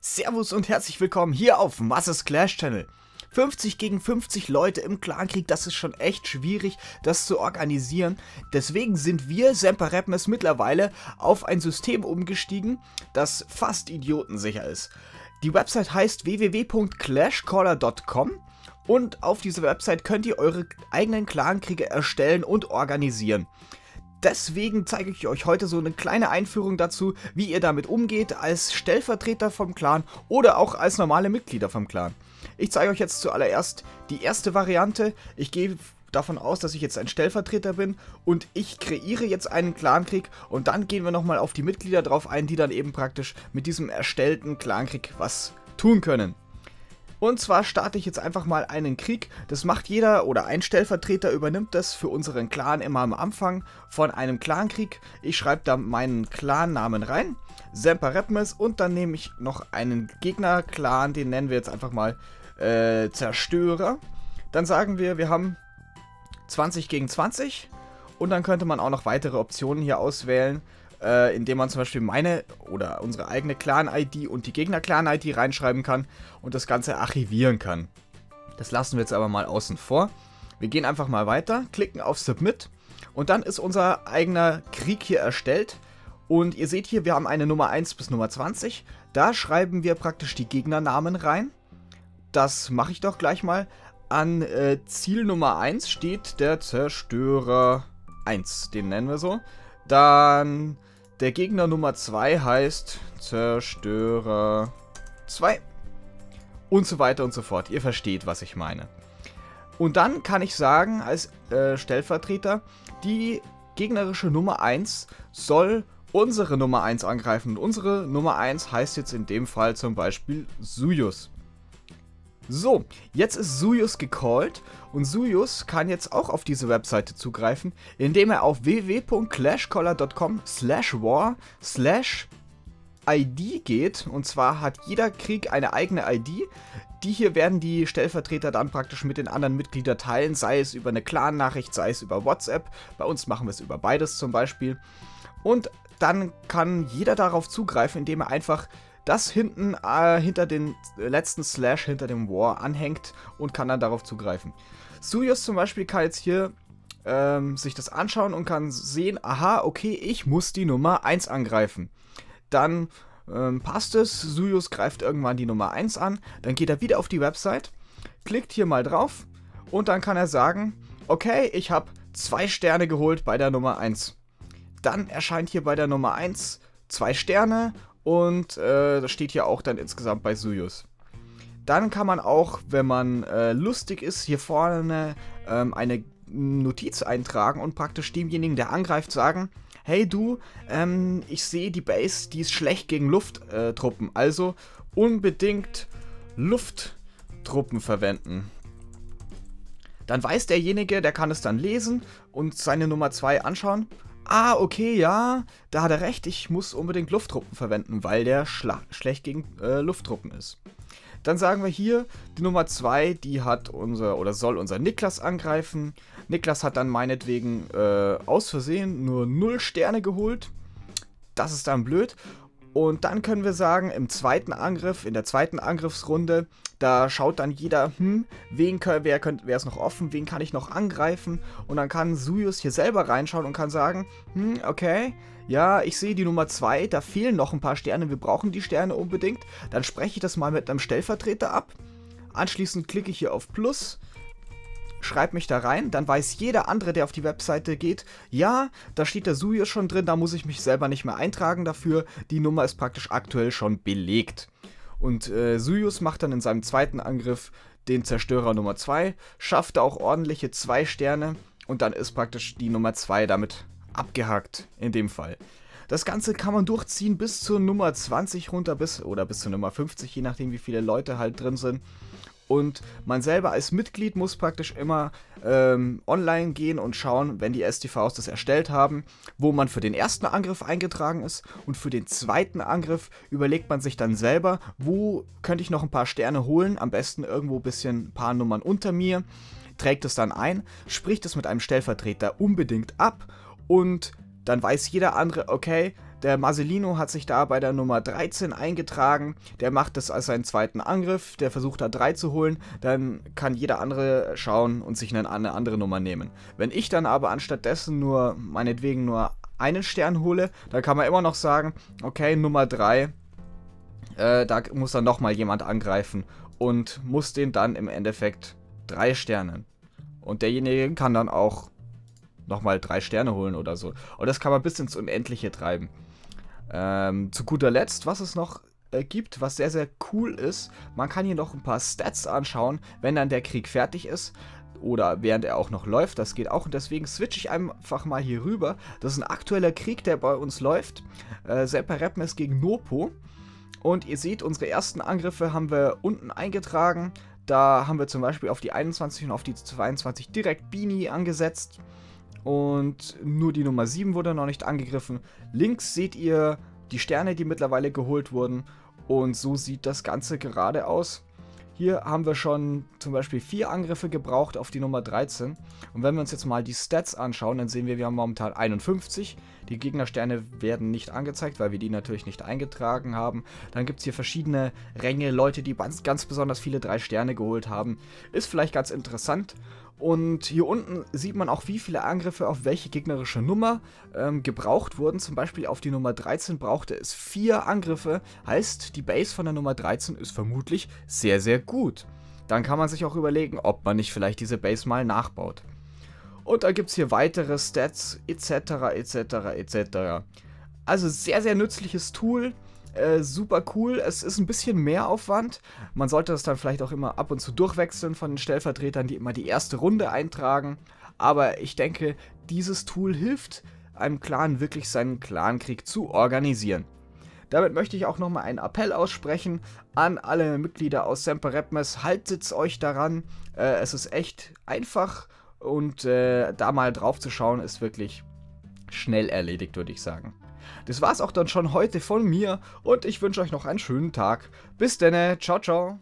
Servus und herzlich willkommen hier auf Masses Clash Channel. 50 gegen 50 Leute im Clankrieg, das ist schon echt schwierig, das zu organisieren. Deswegen sind wir, Semper Repmes, mittlerweile auf ein System umgestiegen, das fast idiotensicher ist. Die Website heißt www.clashcaller.com und auf dieser Website könnt ihr eure eigenen Clankriege erstellen und organisieren. Deswegen zeige ich euch heute so eine kleine Einführung dazu, wie ihr damit umgeht als Stellvertreter vom Clan oder auch als normale Mitglieder vom Clan. Ich zeige euch jetzt zuallererst die erste Variante. Ich gehe davon aus, dass ich jetzt ein Stellvertreter bin und ich kreiere jetzt einen Clankrieg und dann gehen wir nochmal auf die Mitglieder drauf ein, die dann eben praktisch mit diesem erstellten Clankrieg was tun können. Und zwar starte ich jetzt einfach mal einen Krieg, das macht jeder oder ein Stellvertreter übernimmt das für unseren Clan immer am Anfang von einem Clankrieg. Ich schreibe da meinen Clannamen rein, Semper Repmes, und dann nehme ich noch einen Gegner-Clan, den nennen wir jetzt einfach mal Zerstörer. Dann sagen wir, wir haben 20 gegen 20 und dann könnte man auch noch weitere Optionen hier auswählen, indem man zum Beispiel meine oder unsere eigene Clan-ID und die Gegner-Clan-ID reinschreiben kann und das Ganze archivieren kann. Das lassen wir jetzt aber mal außen vor. Wir gehen einfach mal weiter, klicken auf Submit und dann ist unser eigener Krieg hier erstellt. Und ihr seht hier, wir haben eine Nummer 1 bis Nummer 20. Da schreiben wir praktisch die Gegnernamen rein. Das mache ich doch gleich mal. An Ziel Nummer 1 steht der Zerstörer 1, den nennen wir so. Dann der Gegner Nummer 2 heißt Zerstörer 2 und so weiter und so fort. Ihr versteht, was ich meine. Und dann kann ich sagen, als Stellvertreter, die gegnerische Nummer 1 soll unsere Nummer 1 angreifen. Und unsere Nummer 1 heißt jetzt in dem Fall zum Beispiel Suyus. So, jetzt ist Suyus gecallt und Suyus kann jetzt auch auf diese Webseite zugreifen, indem er auf www.clashcaller.com/war/ID geht, und zwar hat jeder Krieg eine eigene ID. Die hier werden die Stellvertreter dann praktisch mit den anderen Mitgliedern teilen, sei es über eine Clan-Nachricht, sei es über WhatsApp. Bei uns machen wir es über beides zum Beispiel. Und dann kann jeder darauf zugreifen, indem er einfach das hinten hinter den letzten Slash hinter dem War anhängt und kann dann darauf zugreifen. Suyus zum Beispiel kann jetzt hier sich das anschauen und kann sehen, aha, okay, ich muss die Nummer 1 angreifen. Dann passt es, Suyus greift irgendwann die Nummer 1 an, dann geht er wieder auf die Website, klickt hier mal drauf und dann kann er sagen, okay, ich habe 2 Sterne geholt bei der Nummer 1. Dann erscheint hier bei der Nummer 1 2 Sterne. Und das steht hier auch dann insgesamt bei Suyus. Dann kann man auch, wenn man lustig ist, hier vorne eine Notiz eintragen und praktisch demjenigen, der angreift, sagen, hey du, ich sehe die Base, die ist schlecht gegen Lufttruppen, also unbedingt Lufttruppen verwenden. Dann weiß derjenige, der kann es dann lesen und seine Nummer 2 anschauen. Ah, okay, ja, da hat er recht, ich muss unbedingt Lufttruppen verwenden, weil der schlecht gegen Lufttruppen ist. Dann sagen wir hier, die Nummer 2, die hat soll unser Niklas angreifen. Niklas hat dann meinetwegen aus Versehen nur 0 Sterne geholt. Das ist dann blöd. Und dann können wir sagen, im zweiten Angriff, in der zweiten Angriffsrunde, da schaut dann jeder, wer ist noch offen, wen kann ich noch angreifen? Und dann kann Suyus hier selber reinschauen und kann sagen, okay, ja, ich sehe die Nummer 2, da fehlen noch ein paar Sterne, wir brauchen die Sterne unbedingt. Dann spreche ich das mal mit einem Stellvertreter ab. Anschließend klicke ich hier auf Plus, schreibe mich da rein, dann weiß jeder andere, der auf die Webseite geht, ja, da steht der Suyus schon drin, da muss ich mich selber nicht mehr eintragen dafür, die Nummer ist praktisch aktuell schon belegt. Und Suyus macht dann in seinem zweiten Angriff den Zerstörer Nummer 2, schafft auch ordentliche 2 Sterne und dann ist praktisch die Nummer 2 damit abgehakt in dem Fall. Das Ganze kann man durchziehen bis zur Nummer 20 runter, bis zur Nummer 50, je nachdem wie viele Leute halt drin sind. Und man selber als Mitglied muss praktisch immer online gehen und schauen, wenn die STVs das erstellt haben, wo man für den ersten Angriff eingetragen ist. Und für den zweiten Angriff überlegt man sich dann selber, wo könnte ich noch ein paar Sterne holen, am besten irgendwo ein paar Nummern unter mir, trägt es dann ein, spricht es mit einem Stellvertreter unbedingt ab und dann weiß jeder andere, okay, Der Maselino hat sich da bei der Nummer 13 eingetragen, der macht das als seinen zweiten Angriff, der versucht da 3 zu holen, dann kann jeder andere schauen und sich eine andere Nummer nehmen. Wenn ich dann aber anstattdessen nur, meinetwegen nur einen Stern hole, dann kann man immer noch sagen, okay, Nummer 3, da muss dann nochmal jemand angreifen und muss den dann im Endeffekt 3 Sternen. Und derjenige kann dann auch nochmal 3 Sterne holen oder so. Und das kann man bis ins Unendliche treiben. Zu guter Letzt, was es noch gibt, was sehr, sehr cool ist, man kann hier noch ein paar Stats anschauen, wenn dann der Krieg fertig ist oder während er auch noch läuft, das geht auch. Und deswegen switche ich einfach mal hier rüber. Das ist ein aktueller Krieg, der bei uns läuft. Semper Repmes gegen Nopo. Und ihr seht, unsere ersten Angriffe haben wir unten eingetragen. Da haben wir zum Beispiel auf die 21 und auf die 22 direkt Bini angesetzt. Und nur die Nummer 7 wurde noch nicht angegriffen. Links seht ihr die Sterne, die mittlerweile geholt wurden. Und so sieht das Ganze gerade aus. Hier haben wir schon zum Beispiel 4 Angriffe gebraucht auf die Nummer 13. Und wenn wir uns jetzt mal die Stats anschauen, dann sehen wir, wir haben momentan 51. Die Gegnersterne werden nicht angezeigt, weil wir die natürlich nicht eingetragen haben. Dann gibt es hier verschiedene Ränge, Leute, die ganz besonders viele 3 Sterne geholt haben. Ist vielleicht ganz interessant. Und hier unten sieht man auch, wie viele Angriffe auf welche gegnerische Nummer gebraucht wurden. Zum Beispiel auf die Nummer 13 brauchte es 4 Angriffe. Heißt, die Base von der Nummer 13 ist vermutlich sehr, sehr gut. Dann kann man sich auch überlegen, ob man nicht vielleicht diese Base mal nachbaut. Und da gibt es hier weitere Stats etc. etc. etc. Also sehr, sehr nützliches Tool. Super cool, es ist ein bisschen mehr Aufwand, man sollte das dann vielleicht auch immer ab und zu durchwechseln von den Stellvertretern, die immer die erste Runde eintragen, aber ich denke, dieses Tool hilft einem Clan wirklich seinen Clankrieg zu organisieren. Damit möchte ich auch nochmal einen Appell aussprechen an alle Mitglieder aus Semper Repmes, haltet euch daran, es ist echt einfach und da mal drauf zu schauen ist wirklich schnell erledigt, würde ich sagen. Das war's auch dann schon heute von mir und ich wünsche euch noch einen schönen Tag. Bis denne, ciao, ciao.